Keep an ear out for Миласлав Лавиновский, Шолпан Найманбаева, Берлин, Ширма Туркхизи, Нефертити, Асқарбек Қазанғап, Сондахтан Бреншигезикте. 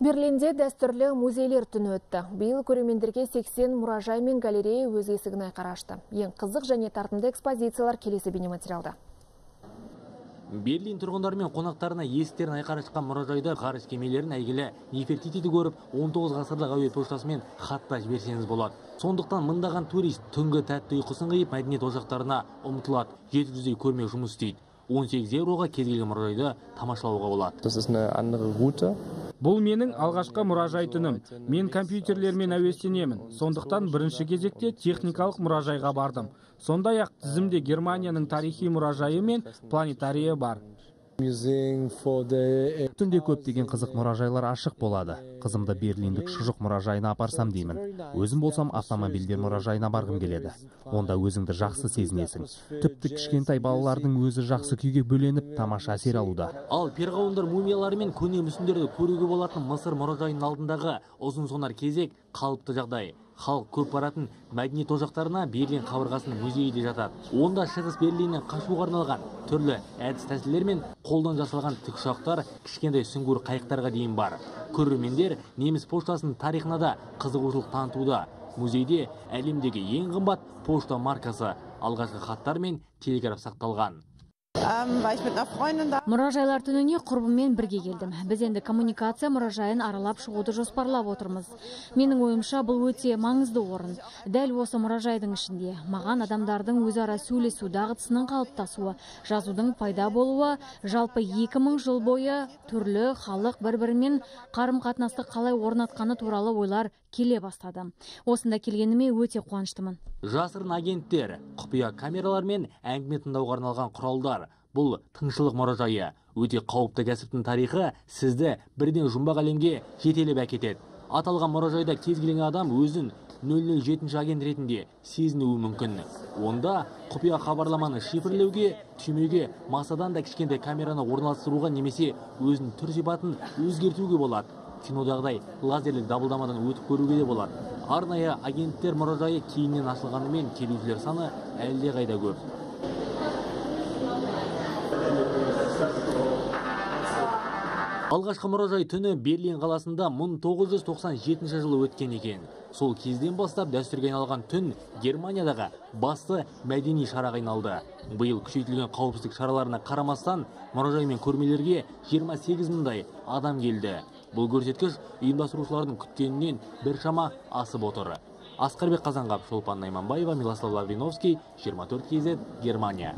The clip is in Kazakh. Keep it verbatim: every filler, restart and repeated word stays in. Берлинде дәстүрлі музейлер түні өтті. Биыл көрермендерге сексен мұражай мен галерея өз есігін қарашты. Ең қызық және тартымды экспозициялар келесі бейнематериалда. Берлин тұрғындар мен қонақтарына есіктерін айқара шыққан мұражайда ғарыш кемелерін әйгілі Нефертитиді көріп, он тоғыз ғасырлық әуе поштасымен хатта жіберсеңіз болады. Сондықтан мыңдаған турист түнгі тәтті ұйқысын қиып, мәдениет ошақтарына ұмтылады. жеті жүздей көрме жұмыс істейді. он сегіз еуроға кез келген мұражайды тамашалауға болады. Бұл менің алғашқы мұражай түнім. Мен компьютер Лермина Вестинемен. Сондахтан Бреншигезикте техникалық мұражай Габартом. Сондай-ақ тізімде Германияның тарихи мұражайы мен планетария бар. Түнде көптеген қызық мұражайлар ашық болады. Қызымды Берлиндік шұжық мұражайына апарсам деймін. Өзім болсам автомобильдер мұражайына барғым келеді. Онда өзіңді жақсы сезінесің. Тіпті кішкентай балалардың өзі жақсы күйге бөленіп тамаша әсер алуда. Ал перғауындар мумиялары мен көне мүсіндерді көруге болатын Мысыр мұражайының алдындағы ұзын сонар кезек қалыпты жағдай. Халық көп баратын мәдениет ошақтарына Берлин қабырғасының музейі де жатады. Онда шығыс Берлиннен қашуға арналған түрлі әдіс-тәсілдер мен қолдан жасалған тікұшақтар, кішкентай сүңгуір қайықтарға дейін бар. Көрермендер неміс поштасының тарихына да қызығушылық танытуда. Музейде әлемдегі ең қымбат пошта маркасы, алғашқы хаттар мен телеграф сақталған. Мұражайлар түніне құрбыммен бірге келдім. Біз енді коммуникация мұражайын аралап шығуды жоспарлап отырмыз. Менің ойымша бұл өте маңызды орын. Дәл осы мұражайдың ішінде маған адамдардың өзара сөйлесу дағдысының қалыптасуы, жазудың пайда болуы, жалпы екі мың жыл бойы түрлі халық бір-бірімен қарым-қатынасты қалай орнатқаны туралы ойлар келе бастады. Осында келгеніме өте қуаныштымын. Жасырын агенттер, құпия камералар мен әңгіме тыңдауға арналған құралдар. Бұл тыңшылық мұражайы. Өте қауіпті кәсіптің тарихы сізді бірден жұмбақ әлемге жетелеп әкетеді. Аталған мұражайда кез келген адам өзін нөл нөл жетінші агент ретінде сезінуі мүмкін. Онда құпия хабарламаны шифрлеуге, түймеге, масадан да кішкентай камераны орналастыруға немесе өзінің түр сипатын өзгертуге болады. Кинодағдай лазерлік дабылдамадан өтіп көруге де болады. Арнайы агенттер мұражайы кейіннен ашылғанымен келушілер саны әлде қайда көп. Алғашқы мұражай түні Берлин қаласында мың тоғыз жүз тоқсан жетінші жылы өткен екен. Сол кезден бастап дәстүрге айналған түн Германиядағы басты мәдени шараға айналды. Биыл күшейтілген қауіпсіздік шараларына қарамастан мұражай мен көрмелерге жиырма сегіз мыңдай адам келді. Бұл көрсеткіш ұйымдастырушылардың күткенінен біршама асып отыр. Асқарбек Қазанғап, Шолпан Найманбаева, Миласлав Лавиновский, Ширма Туркхизи, Германия.